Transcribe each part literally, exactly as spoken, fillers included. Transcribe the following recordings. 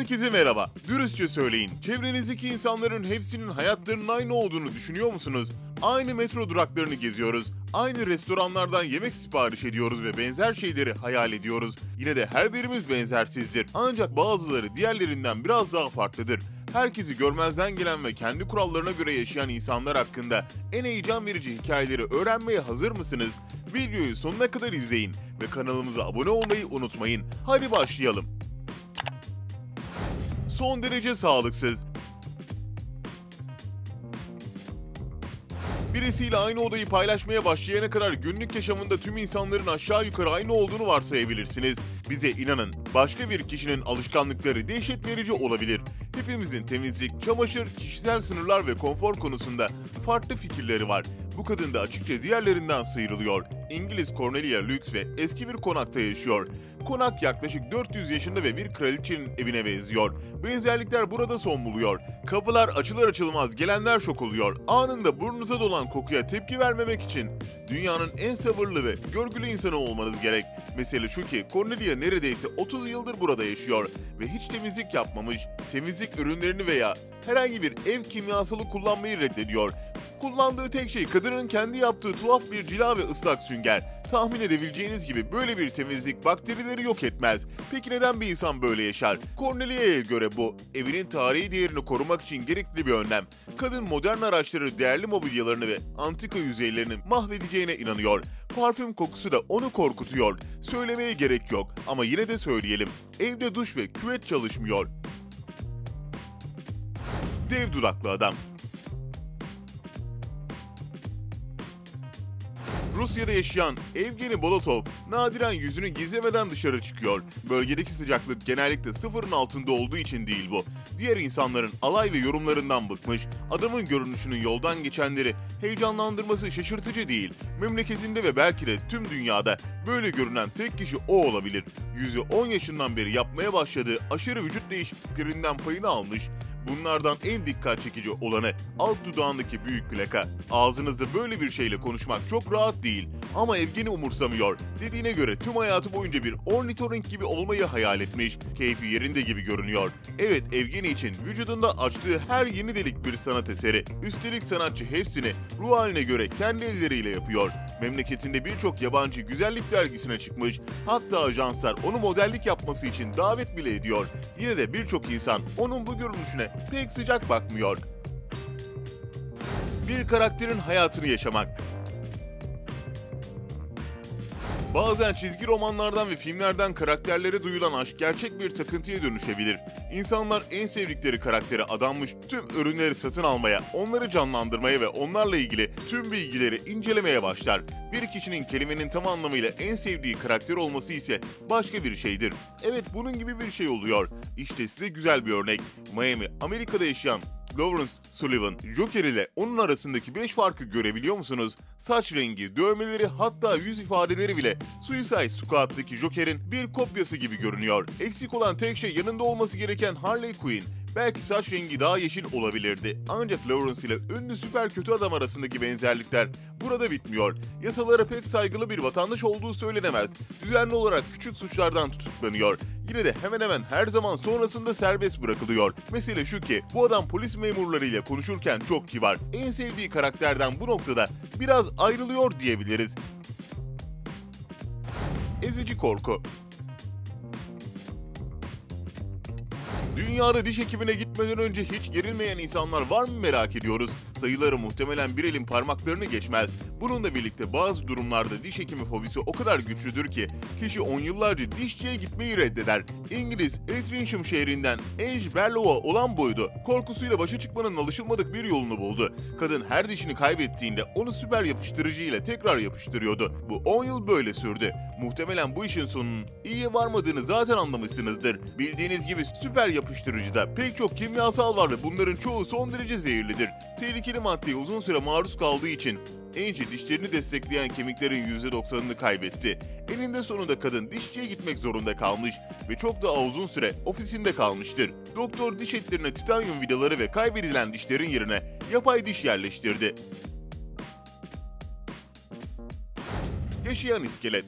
herkese merhaba. Dürüstçe söyleyin, çevrenizdeki insanların hepsinin hayatlarının aynı olduğunu düşünüyor musunuz? Aynı metro duraklarını geziyoruz, aynı restoranlardan yemek sipariş ediyoruz ve benzer şeyleri hayal ediyoruz. Yine de her birimiz benzersizdir. Ancak bazıları diğerlerinden biraz daha farklıdır. Herkesi görmezden gelen ve kendi kurallarına göre yaşayan insanlar hakkında en heyecan verici hikayeleri öğrenmeye hazır mısınız? Videoyu sonuna kadar izleyin ve kanalımıza abone olmayı unutmayın. Hadi başlayalım. Son derece sağlıksız. Birisiyle aynı odayı paylaşmaya başlayana kadar günlük yaşamında tüm insanların aşağı yukarı aynı olduğunu varsayabilirsiniz. Bize inanın, başka bir kişinin alışkanlıkları dehşet verici olabilir. Hepimizin temizlik, çamaşır, kişisel sınırlar ve konfor konusunda farklı fikirleri var. Bu kadın da açıkça diğerlerinden sıyrılıyor. İngiliz Cornelia Lux ve eski bir konakta yaşıyor. Konak yaklaşık dört yüz yaşında ve bir kraliçenin evine benziyor. Benzerlikler burada son buluyor. Kapılar açılır açılmaz gelenler şok oluyor. Anında burnunuza dolan kokuya tepki vermemek için dünyanın en sabırlı ve görgülü insanı olmanız gerek. Mesele şu ki Cornelia neredeyse otuz yıldır burada yaşıyor ve hiç temizlik yapmamış, temizlik ürünlerini veya herhangi bir ev kimyasalı kullanmayı reddediyor. Kullandığı tek şey kadının kendi yaptığı tuhaf bir cila ve ıslak sünger. Tahmin edebileceğiniz gibi böyle bir temizlik bakterileri yok etmez. Peki neden bir insan böyle yaşar? Cornelia'ya göre bu, evinin tarihi değerini korumak için gerekli bir önlem. Kadın modern araçları, değerli mobilyalarını ve antika yüzeylerini mahvedeceğine inanıyor. Parfüm kokusu da onu korkutuyor. Söylemeye gerek yok ama yine de söyleyelim. Evde duş ve küvet çalışmıyor. Dev dudaklı adam. Rusya'da yaşayan Evgeni Bolotov nadiren yüzünü gizlemeden dışarı çıkıyor. Bölgedeki sıcaklık genellikle sıfırın altında olduğu için değil bu. Diğer insanların alay ve yorumlarından bıkmış, adamın görünüşünün yoldan geçenleri heyecanlandırması şaşırtıcı değil. Memleketinde ve belki de tüm dünyada böyle görünen tek kişi o olabilir. Yüzü on yaşından beri yapmaya başladığı aşırı vücut değişikliklerinden payını almış. Bunlardan en dikkat çekici olanı alt dudağındaki büyük plaka. Ağzınızda böyle bir şeyle konuşmak çok rahat değil ama Evgeni umursamıyor. Dediğine göre tüm hayatı boyunca bir ornitorenk gibi olmayı hayal etmiş, keyfi yerinde gibi görünüyor. Evet, Evgeni için vücudunda açtığı her yeni delik bir sanat eseri. Üstelik sanatçı hepsini ruh haline göre kendi elleriyle yapıyor. Memleketinde birçok yabancı güzellik dergisine çıkmış, hatta ajanslar onu modellik yapması için davet bile ediyor. Yine de birçok insan onun bu görünüşüne pek sıcak bakmıyor. Bir karakterin hayatını yaşamak. Bazen çizgi romanlardan ve filmlerden karakterlere duyulan aşk gerçek bir takıntıya dönüşebilir. İnsanlar en sevdikleri karaktere adanmış, tüm ürünleri satın almaya, onları canlandırmaya ve onlarla ilgili tüm bilgileri incelemeye başlar. Bir kişinin kelimenin tam anlamıyla en sevdiği karakter olması ise başka bir şeydir. Evet, bunun gibi bir şey oluyor. İşte size güzel bir örnek. Miami, Amerika'da yaşayan Lawrence Sullivan, Joker ile onun arasındaki beş farkı görebiliyor musunuz? Saç rengi, dövmeleri, hatta yüz ifadeleri bile Suicide Squad'daki Joker'in bir kopyası gibi görünüyor. Eksik olan tek şey yanında olması gereken Harley Quinn. Belki saç rengi daha yeşil olabilirdi. Ancak Lawrence ile ünlü süper kötü adam arasındaki benzerlikler burada bitmiyor. Yasalara pek saygılı bir vatandaş olduğu söylenemez. Düzenli olarak küçük suçlardan tutuklanıyor. Yine de hemen hemen her zaman sonrasında serbest bırakılıyor. Mesele şu ki bu adam polis memurlarıyla konuşurken çok kibar. En sevdiği karakterden bu noktada biraz ayrılıyor diyebiliriz. Ezici korku. Dünyada diş hekimine gitmeden önce hiç gerilmeyen insanlar var mı merak ediyoruz? Sayıları muhtemelen bir elin parmaklarını geçmez. Bununla birlikte bazı durumlarda diş hekimi fobisi o kadar güçlüdür ki kişi on yıllarca dişçiye gitmeyi reddeder. İngiliz Altrincham şehrinden Ange Berlova olan buydu. Korkusuyla başa çıkmanın alışılmadık bir yolunu buldu. Kadın her dişini kaybettiğinde onu süper yapıştırıcı ile tekrar yapıştırıyordu. Bu on yıl böyle sürdü. Muhtemelen bu işin sonunun iyiye varmadığını zaten anlamışsınızdır. Bildiğiniz gibi süper yapıştırıcıda pek çok kimyasal var ve bunların çoğu son derece zehirlidir. Tehlikeli maddeye uzun süre maruz kaldığı için Ange dişlerini destekleyen kemiklerin yüzde doksanını kaybetti. Eninde sonunda kadın dişçiye gitmek zorunda kalmış ve çok daha uzun süre ofisinde kalmıştır. Doktor diş etlerine titanyum vidaları ve kaybedilen dişlerin yerine yapay diş yerleştirdi. Yaşayan iskelet.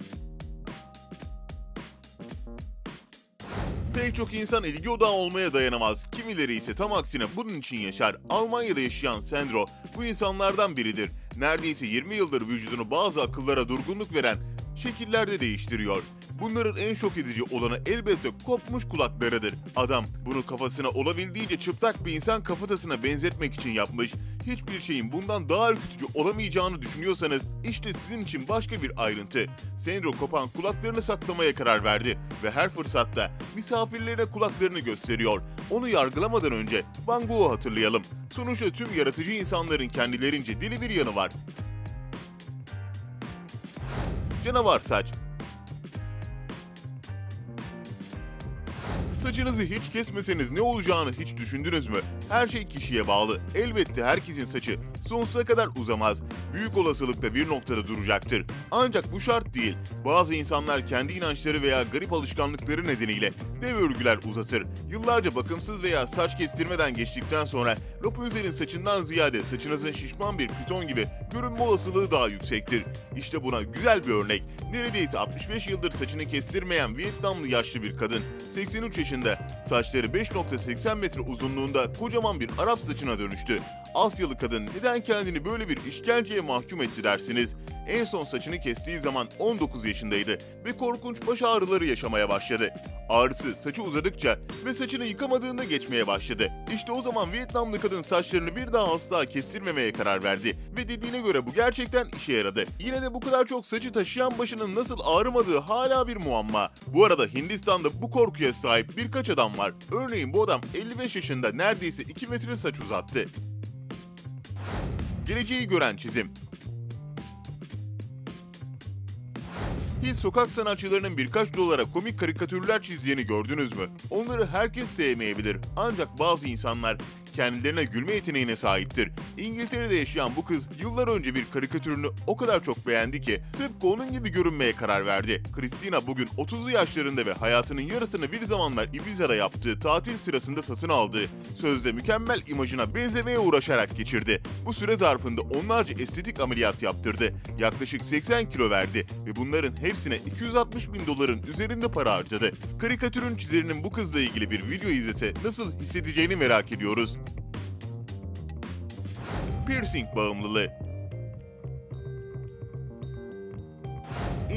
Pek çok insan ilgi odağı olmaya dayanamaz. Kimileri ise tam aksine bunun için yaşar. Almanya'da yaşayan Sandro bu insanlardan biridir. Neredeyse yirmi yıldır vücudunu bazı akıllara durgunluk veren şekillerde değiştiriyor. Bunların en şok edici olanı elbette kopmuş kulaklarıdır. Adam bunu kafasına olabildiğince çıplak bir insan kafatasına benzetmek için yapmış. Hiçbir şeyin bundan daha ürkütücü olamayacağını düşünüyorsanız işte sizin için başka bir ayrıntı. Sandro kopan kulaklarını saklamaya karar verdi ve her fırsatta misafirlerine kulaklarını gösteriyor. Onu yargılamadan önce Van Gogh'u hatırlayalım. Sonuçta tüm yaratıcı insanların kendilerince deli bir yanı var. Canavar saç. Saçınızı hiç kesmeseniz ne olacağını hiç düşündünüz mü? Her şey kişiye bağlı. Elbette herkesin saçı sonsuza kadar uzamaz. Büyük olasılıkla bir noktada duracaktır. Ancak bu şart değil. Bazı insanlar kendi inançları veya garip alışkanlıkları nedeniyle dev örgüler uzatır. Yıllarca bakımsız veya saç kestirmeden geçtikten sonra Rapunzel'in saçından ziyade saçınızın şişman bir piton gibi görünme olasılığı daha yüksektir. İşte buna güzel bir örnek. Neredeyse altmış beş yıldır saçını kestirmeyen Vietnamlı yaşlı bir kadın, seksen üç yaşında, saçları beş nokta seksen metre uzunluğunda kocaman bir Arap saçına dönüştü. Asyalı kadın neden kendini böyle bir işkenceye mahkum etti dersiniz? En son saçını kestiği zaman on dokuz yaşındaydı ve korkunç baş ağrıları yaşamaya başladı. Ağrısı saçı uzadıkça ve saçını yıkamadığında geçmeye başladı. İşte o zaman Vietnamlı kadın saçlarını bir daha asla kestirmemeye karar verdi ve dediğine göre bu gerçekten işe yaradı. Yine de bu kadar çok saçı taşıyan başının nasıl ağrımadığı hala bir muamma. Bu arada Hindistan'da bu korkuya sahip birkaç adam var. Örneğin bu adam elli beş yaşında neredeyse iki metre saç uzattı. Geleceği gören çizim. Hiç sokak sanatçılarının birkaç dolara komik karikatürler çizdiğini gördünüz mü? Onları herkes sevmeyebilir. Ancak bazı insanlar kendilerine gülme yeteneğine sahiptir. İngiltere'de yaşayan bu kız yıllar önce bir karikatürünü o kadar çok beğendi ki tıpkı onun gibi görünmeye karar verdi. Kristina bugün otuzlu yaşlarında ve hayatının yarısını bir zamanlar Ibiza'da yaptığı tatil sırasında satın aldığı, sözde mükemmel imajına benzemeye uğraşarak geçirdi. Bu süre zarfında onlarca estetik ameliyat yaptırdı. Yaklaşık seksen kilo verdi ve bunların hepsine iki yüz altmış bin doların üzerinde para harcadı. Karikatürün çizerinin bu kızla ilgili bir video izlese nasıl hissedeceğini merak ediyoruz. Piercing bağımlılığı.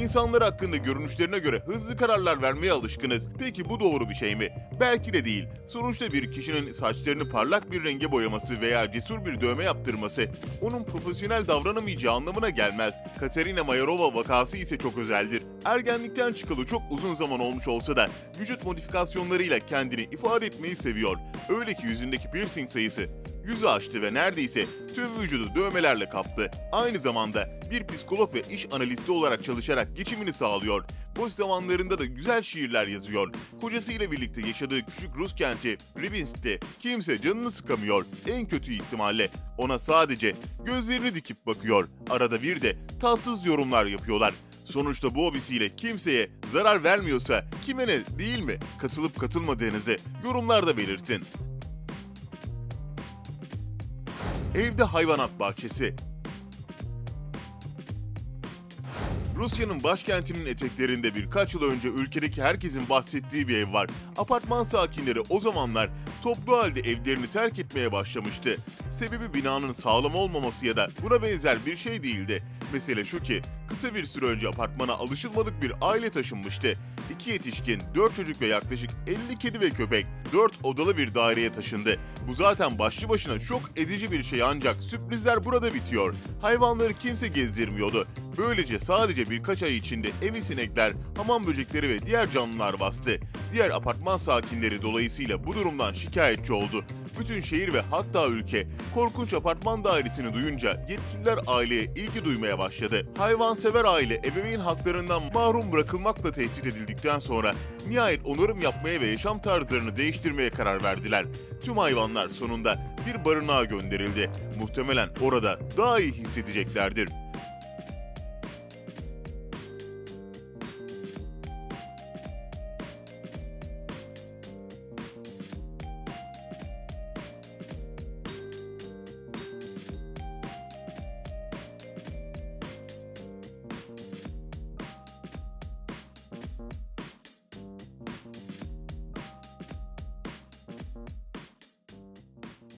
İnsanlar hakkında görünüşlerine göre hızlı kararlar vermeye alışkınız. Peki bu doğru bir şey mi? Belki de değil. Sonuçta bir kişinin saçlarını parlak bir renge boyaması veya cesur bir dövme yaptırması onun profesyonel davranamayacağı anlamına gelmez. Katerina Mayarova vakası ise çok özeldir. Ergenlikten çıkalı çok uzun zaman olmuş olsa da vücut modifikasyonlarıyla kendini ifade etmeyi seviyor. Öyle ki yüzündeki piercing sayısı yüzü aştı ve neredeyse tüm vücudu dövmelerle kaplı. Aynı zamanda bir psikolog ve iş analisti olarak çalışarak geçimini sağlıyor. Boş zamanlarında da güzel şiirler yazıyor. Kocasıyla birlikte yaşadığı küçük Rus kenti Rybinsk'te kimse canını sıkamıyor. En kötü ihtimalle ona sadece gözlerini dikip bakıyor. Arada bir de tatsız yorumlar yapıyorlar. Sonuçta bu hobisiyle kimseye zarar vermiyorsa kime ne, değil mi? Katılıp katılmadığınızı yorumlarda belirtin. Evde hayvanat bahçesi. Rusya'nın başkentinin eteklerinde birkaç yıl önce ülkedeki herkesin bahsettiği bir ev var. Apartman sakinleri o zamanlar toplu halde evlerini terk etmeye başlamıştı. Sebebi binanın sağlam olmaması ya da buna benzer bir şey değildi. Mesele şu ki kısa bir süre önce apartmana alışılmadık bir aile taşınmıştı. İki yetişkin, dört çocuk ve yaklaşık elli kedi ve köpek dört odalı bir daireye taşındı. Bu zaten başlı başına şok edici bir şey ancak sürprizler burada bitiyor. Hayvanları kimse gezdirmiyordu. Böylece sadece birkaç ay içinde evi sinekler, hamam böcekleri ve diğer canlılar bastı. Diğer apartman sakinleri dolayısıyla bu durumdan şikayetçi oldu. Bütün şehir ve hatta ülke korkunç apartman dairesini duyunca yetkililer aileye ilgi duymaya başladı. Hayvansever aile ebeveyn haklarından mahrum bırakılmakla tehdit edildikten sonra nihayet onarım yapmaya ve yaşam tarzlarını değiştirmeye karar verdiler. Tüm hayvanlar sonunda bir barınağa gönderildi. Muhtemelen orada daha iyi hissedeceklerdir.